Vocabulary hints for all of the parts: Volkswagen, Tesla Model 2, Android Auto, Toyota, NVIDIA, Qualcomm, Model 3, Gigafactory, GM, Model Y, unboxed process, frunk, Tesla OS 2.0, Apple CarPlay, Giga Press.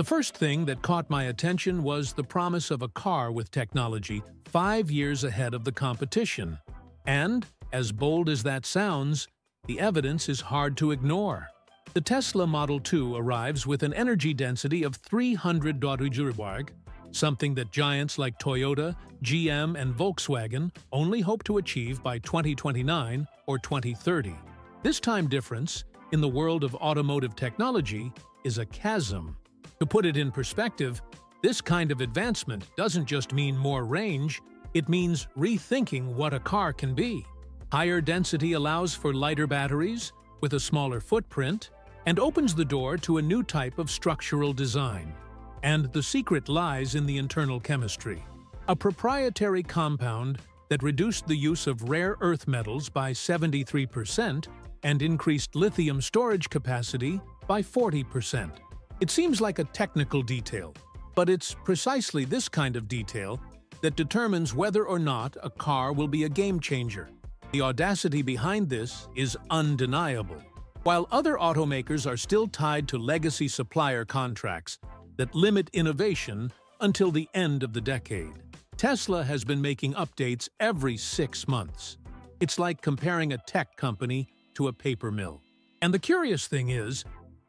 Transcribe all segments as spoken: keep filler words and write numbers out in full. The first thing that caught my attention was the promise of a car with technology five years ahead of the competition. And, as bold as that sounds, the evidence is hard to ignore. The Tesla Model two arrives with an energy density of three hundred watt-hours, something that giants like Toyota, G M, and Volkswagen only hope to achieve by twenty twenty-nine or twenty thirty. This time difference, in the world of automotive technology, is a chasm. To put it in perspective, this kind of advancement doesn't just mean more range, it means rethinking what a car can be. Higher density allows for lighter batteries with a smaller footprint and opens the door to a new type of structural design. And the secret lies in the internal chemistry, a proprietary compound that reduced the use of rare earth metals by seventy-three percent and increased lithium storage capacity by forty percent. It seems like a technical detail, but it's precisely this kind of detail that determines whether or not a car will be a game-changer. The audacity behind this is undeniable. While other automakers are still tied to legacy supplier contracts that limit innovation until the end of the decade, Tesla has been making updates every six months. It's like comparing a tech company to a paper mill. And the curious thing is,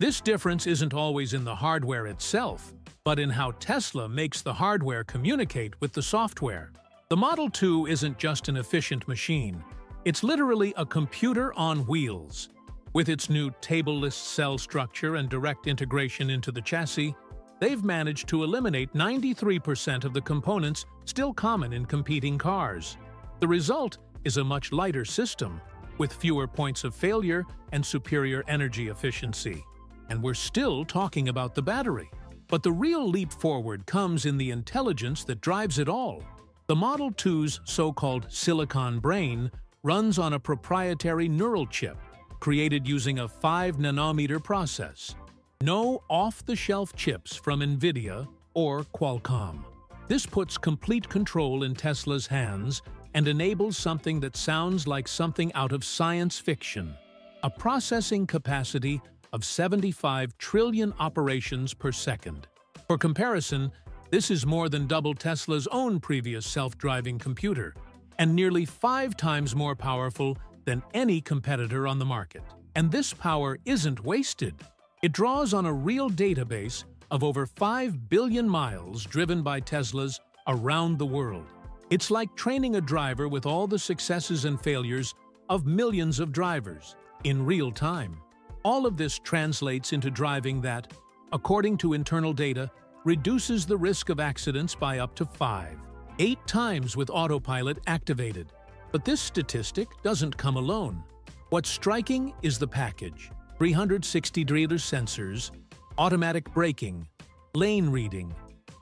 this difference isn't always in the hardware itself, but in how Tesla makes the hardware communicate with the software. The Model two isn't just an efficient machine. It's literally a computer on wheels. With its new tableless cell structure and direct integration into the chassis, they've managed to eliminate ninety-three percent of the components still common in competing cars. The result is a much lighter system, with fewer points of failure and superior energy efficiency. And we're still talking about the battery. But the real leap forward comes in the intelligence that drives it all. The Model two's so-called silicon brain runs on a proprietary neural chip created using a five nanometer process. No off-the-shelf chips from NVIDIA or Qualcomm. This puts complete control in Tesla's hands and enables something that sounds like something out of science fiction, a processing capacity of seventy-five trillion operations per second. For comparison, this is more than double Tesla's own previous self-driving computer, and nearly five times more powerful than any competitor on the market. And this power isn't wasted. It draws on a real database of over five billion miles driven by Teslas around the world. It's like training a driver with all the successes and failures of millions of drivers in real time. All of this translates into driving that, according to internal data, reduces the risk of accidents by up to five, eight times with autopilot activated. But this statistic doesn't come alone. What's striking is the package. three hundred sixty degree sensors, automatic braking, lane reading,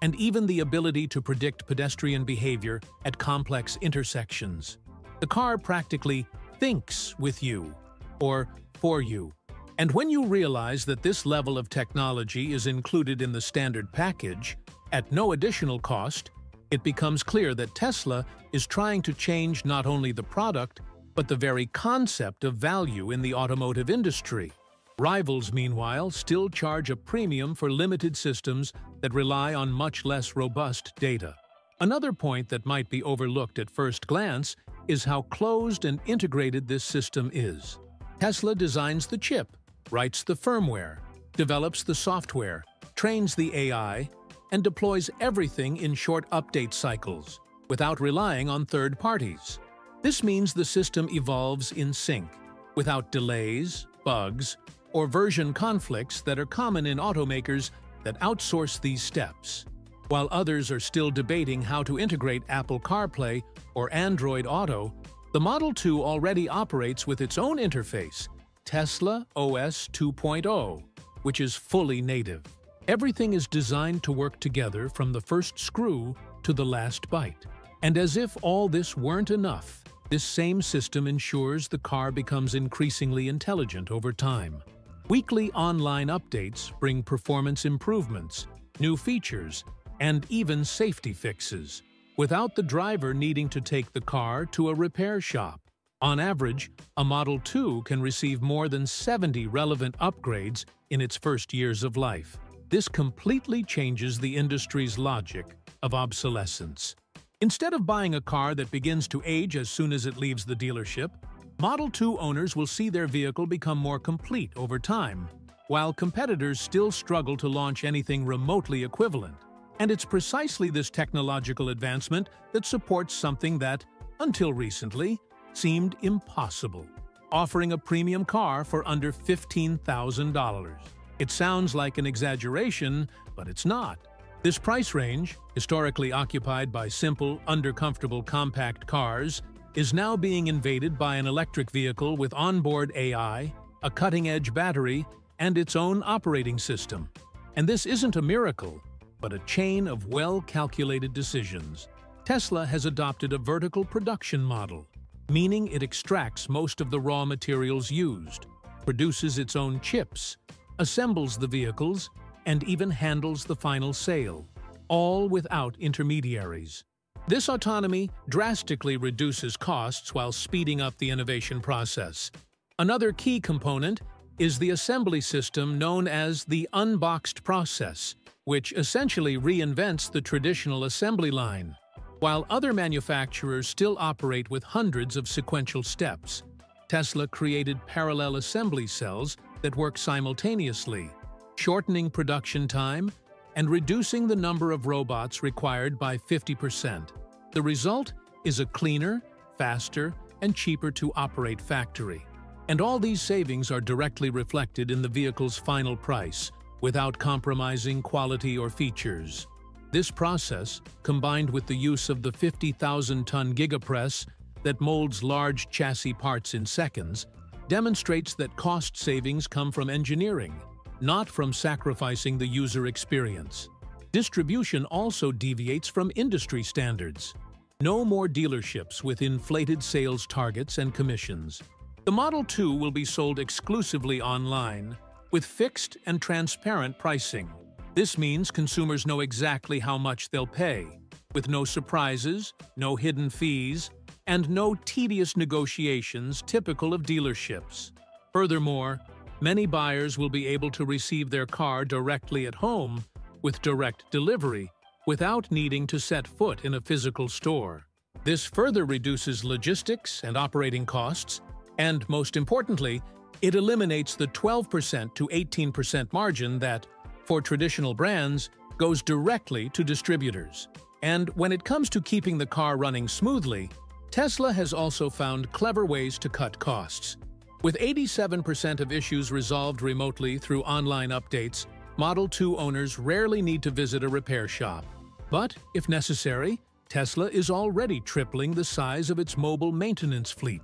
and even the ability to predict pedestrian behavior at complex intersections. The car practically thinks with you, or for you. And when you realize that this level of technology is included in the standard package, at no additional cost, it becomes clear that Tesla is trying to change not only the product, but the very concept of value in the automotive industry. Rivals, meanwhile, still charge a premium for limited systems that rely on much less robust data. Another point that might be overlooked at first glance is how closed and integrated this system is. Tesla designs the chip, writes the firmware, develops the software, trains the A I, and deploys everything in short update cycles, without relying on third parties. This means the system evolves in sync, without delays, bugs, or version conflicts that are common in automakers that outsource these steps. While others are still debating how to integrate Apple CarPlay or Android Auto, the Model two already operates with its own interface, Tesla O S two point oh, which is fully native. Everything is designed to work together from the first screw to the last bite. And as if all this weren't enough, this same system ensures the car becomes increasingly intelligent over time. Weekly online updates bring performance improvements, new features, and even safety fixes, without the driver needing to take the car to a repair shop. On average, a Model two can receive more than seventy relevant upgrades in its first years of life. This completely changes the industry's logic of obsolescence. Instead of buying a car that begins to age as soon as it leaves the dealership, Model two owners will see their vehicle become more complete over time, while competitors still struggle to launch anything remotely equivalent. And it's precisely this technological advancement that supports something that, until recently, seemed impossible: offering a premium car for under fifteen thousand dollars. It sounds like an exaggeration, but it's not. This price range, historically occupied by simple, under-comfortable compact cars, is now being invaded by an electric vehicle with onboard A I, a cutting-edge battery, and its own operating system. And this isn't a miracle, but a chain of well-calculated decisions. Tesla has adopted a vertical production model, meaning it extracts most of the raw materials used, produces its own chips, assembles the vehicles, and even handles the final sale, all without intermediaries. This autonomy drastically reduces costs while speeding up the innovation process. Another key component is the assembly system known as the unboxed process, which essentially reinvents the traditional assembly line. While other manufacturers still operate with hundreds of sequential steps, Tesla created parallel assembly cells that work simultaneously, shortening production time and reducing the number of robots required by fifty percent. The result is a cleaner, faster, and cheaper-to-operate factory. And all these savings are directly reflected in the vehicle's final price, without compromising quality or features. This process, combined with the use of the fifty thousand ton Giga Press that molds large chassis parts in seconds, demonstrates that cost savings come from engineering, not from sacrificing the user experience. Distribution also deviates from industry standards. No more dealerships with inflated sales targets and commissions. The Model two will be sold exclusively online, with fixed and transparent pricing. This means consumers know exactly how much they'll pay, with no surprises, no hidden fees, and no tedious negotiations typical of dealerships. Furthermore, many buyers will be able to receive their car directly at home, with direct delivery, without needing to set foot in a physical store. This further reduces logistics and operating costs, and most importantly, it eliminates the twelve percent to eighteen percent margin that, for traditional brands, goes directly to distributors. And when it comes to keeping the car running smoothly, Tesla has also found clever ways to cut costs. With eighty-seven percent of issues resolved remotely through online updates, Model two owners rarely need to visit a repair shop. But, if necessary, Tesla is already tripling the size of its mobile maintenance fleet.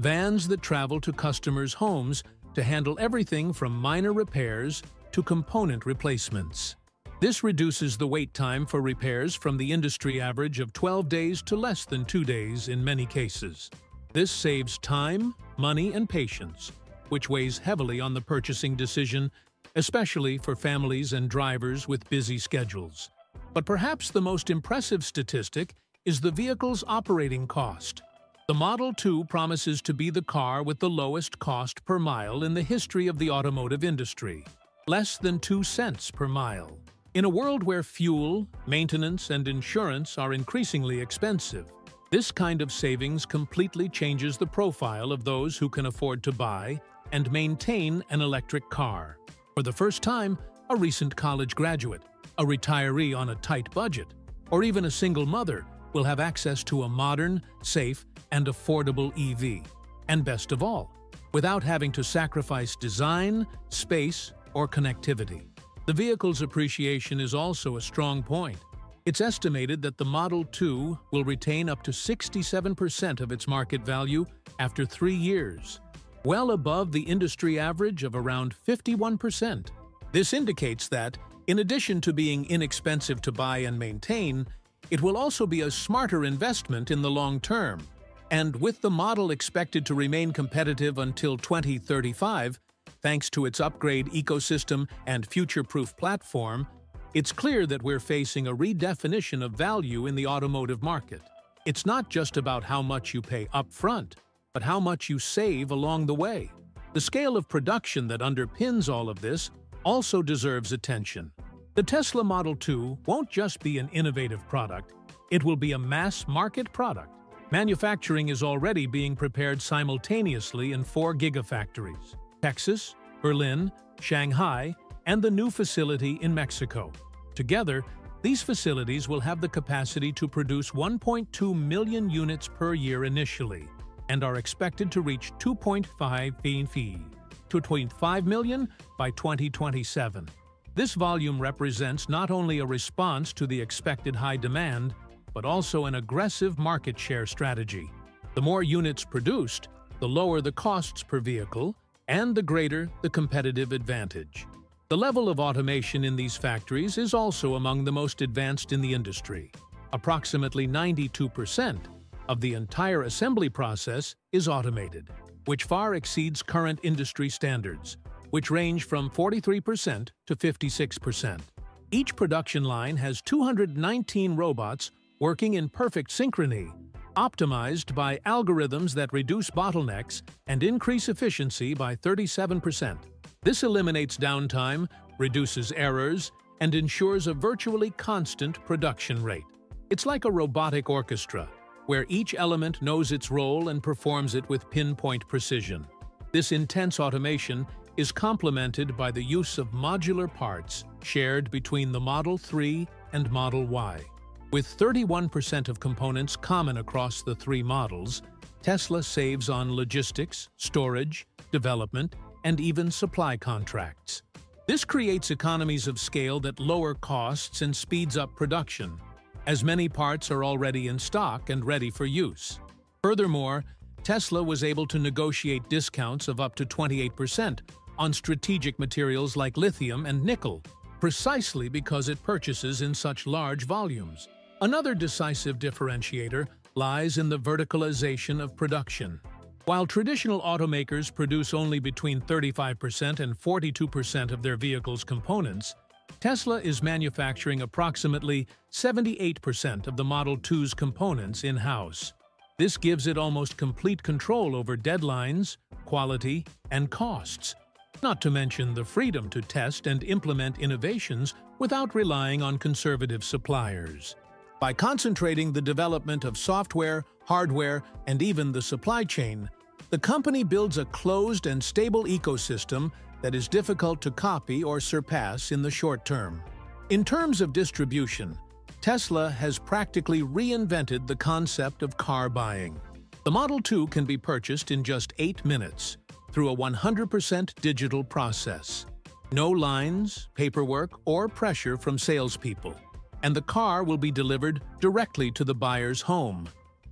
Vans that travel to customers' homes to handle everything from minor repairs to component replacements. This reduces the wait time for repairs from the industry average of twelve days to less than two days in many cases. This saves time, money, and patience, which weighs heavily on the purchasing decision, especially for families and drivers with busy schedules. But perhaps the most impressive statistic is the vehicle's operating cost. The Model two promises to be the car with the lowest cost per mile in the history of the automotive industry, less than two cents per mile. In a world where fuel, maintenance, and insurance are increasingly expensive, this kind of savings completely changes the profile of those who can afford to buy and maintain an electric car. For the first time, a recent college graduate, a retiree on a tight budget, or even a single mother will have access to a modern, safe, and affordable E V. And best of all, without having to sacrifice design, space, or connectivity. The vehicle's appreciation is also a strong point. It's estimated that the Model two will retain up to sixty-seven percent of its market value after three years, well above the industry average of around fifty-one percent. This indicates that, in addition to being inexpensive to buy and maintain, it will also be a smarter investment in the long term. And with the model expected to remain competitive until twenty thirty-five, thanks to its upgrade ecosystem and future-proof platform, it's clear that we're facing a redefinition of value in the automotive market. It's not just about how much you pay up front, but how much you save along the way. The scale of production that underpins all of this also deserves attention. The Tesla Model two won't just be an innovative product, it will be a mass-market product. Manufacturing is already being prepared simultaneously in four gigafactories: Texas, Berlin, Shanghai, and the new facility in Mexico. Together, these facilities will have the capacity to produce one point two million units per year initially, and are expected to reach two point five million by twenty twenty-seven. This volume represents not only a response to the expected high demand, but also an aggressive market share strategy. The more units produced, the lower the costs per vehicle, and the greater the competitive advantage. The level of automation in these factories is also among the most advanced in the industry. Approximately ninety-two percent of the entire assembly process is automated, which far exceeds current industry standards, which range from forty-three percent to fifty-six percent. Each production line has two hundred nineteen robots working in perfect synchrony, optimized by algorithms that reduce bottlenecks and increase efficiency by thirty-seven percent. This eliminates downtime, reduces errors, and ensures a virtually constant production rate. It's like a robotic orchestra, where each element knows its role and performs it with pinpoint precision. This intense automation is complemented by the use of modular parts shared between the Model three and Model Y. With thirty-one percent of components common across the three models, Tesla saves on logistics, storage, development, and even supply contracts. This creates economies of scale that lower costs and speeds up production, as many parts are already in stock and ready for use. Furthermore, Tesla was able to negotiate discounts of up to twenty-eight percent on strategic materials like lithium and nickel, precisely because it purchases in such large volumes. Another decisive differentiator lies in the verticalization of production. While traditional automakers produce only between thirty-five percent and forty-two percent of their vehicle's components, Tesla is manufacturing approximately seventy-eight percent of the Model two's components in-house. This gives it almost complete control over deadlines, quality, and costs, not to mention the freedom to test and implement innovations without relying on conservative suppliers. By concentrating the development of software, hardware, and even the supply chain, the company builds a closed and stable ecosystem that is difficult to copy or surpass in the short term. In terms of distribution, Tesla has practically reinvented the concept of car buying. The Model two can be purchased in just eight minutes through a one hundred percent digital process. No lines, paperwork, or pressure from salespeople. And the car will be delivered directly to the buyer's home,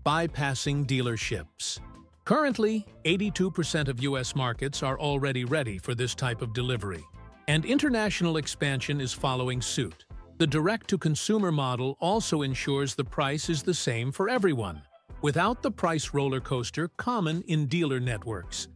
bypassing dealerships. Currently, eighty-two percent of U S markets are already ready for this type of delivery, and international expansion is following suit. The direct-to-consumer model also ensures the price is the same for everyone, without the price roller coaster common in dealer networks.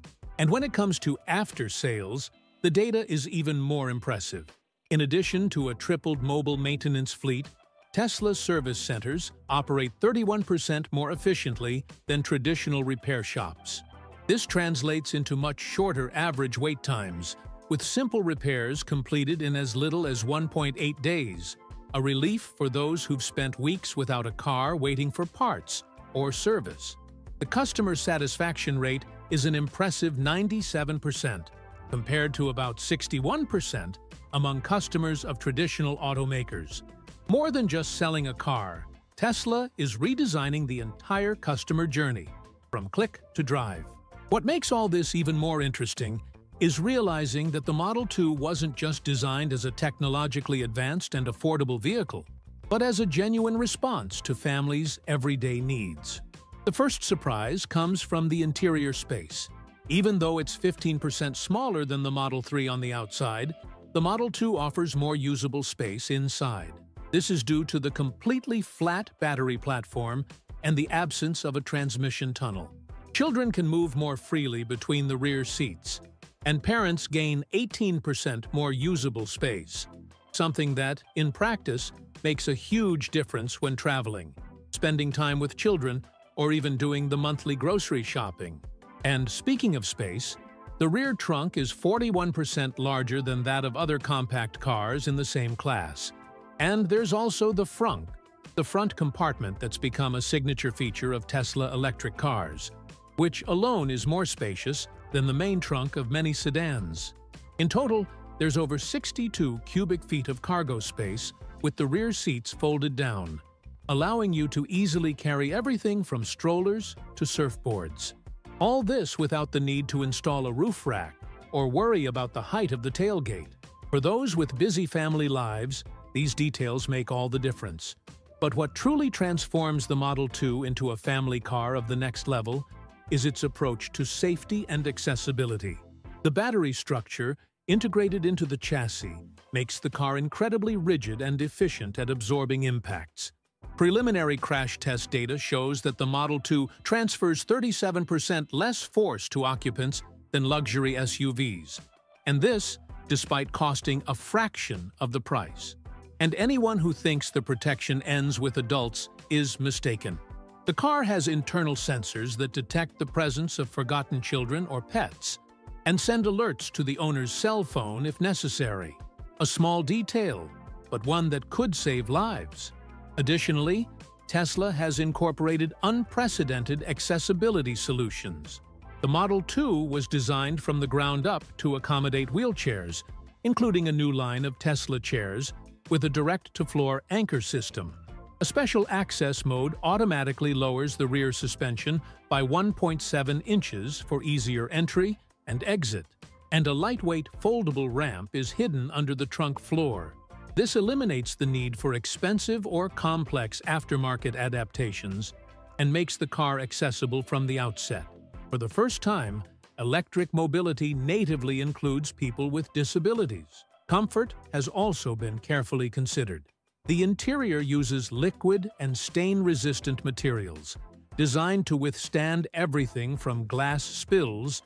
And when it comes to after-sales, the data is even more impressive. In addition to a tripled mobile maintenance fleet, Tesla service centers operate thirty-one percent more efficiently than traditional repair shops. This translates into much shorter average wait times, with simple repairs completed in as little as one point eight days, a relief for those who've spent weeks without a car waiting for parts or service. The customer satisfaction rate is an impressive ninety-seven percent, compared to about sixty-one percent among customers of traditional automakers. More than just selling a car, Tesla is redesigning the entire customer journey, from click to drive. What makes all this even more interesting is realizing that the Model two wasn't just designed as a technologically advanced and affordable vehicle, but as a genuine response to families' everyday needs. The first surprise comes from the interior space. Even though it's fifteen percent smaller than the Model three on the outside, the Model two offers more usable space inside. This is due to the completely flat battery platform and the absence of a transmission tunnel. Children can move more freely between the rear seats, and parents gain eighteen percent more usable space, something that, in practice, makes a huge difference when traveling, spending time with children, or even doing the monthly grocery shopping. And speaking of space, The rear trunk is forty-one percent larger than that of other compact cars in the same class. And there's also the frunk, the front compartment that's become a signature feature of Tesla electric cars, which alone is more spacious than the main trunk of many sedans. In total, there's over sixty-two cubic feet of cargo space with the rear seats folded down, allowing you to easily carry everything from strollers to surfboards. All this without the need to install a roof rack or worry about the height of the tailgate. For those with busy family lives, these details make all the difference. But what truly transforms the Model two into a family car of the next level is its approach to safety and accessibility. The battery structure, integrated into the chassis, makes the car incredibly rigid and efficient at absorbing impacts. Preliminary crash test data shows that the Model two transfers thirty-seven percent less force to occupants than luxury S U Vs, and this despite costing a fraction of the price. And anyone who thinks the protection ends with adults is mistaken. The car has internal sensors that detect the presence of forgotten children or pets and send alerts to the owner's cell phone if necessary. A small detail, but one that could save lives. Additionally, Tesla has incorporated unprecedented accessibility solutions. The Model two was designed from the ground up to accommodate wheelchairs, including a new line of Tesla chairs with a direct-to-floor anchor system. A special access mode automatically lowers the rear suspension by one point seven inches for easier entry and exit, and a lightweight foldable ramp is hidden under the trunk floor. This eliminates the need for expensive or complex aftermarket adaptations and makes the car accessible from the outset. For the first time, electric mobility natively includes people with disabilities. Comfort has also been carefully considered. The interior uses liquid and stain-resistant materials designed to withstand everything from glass spills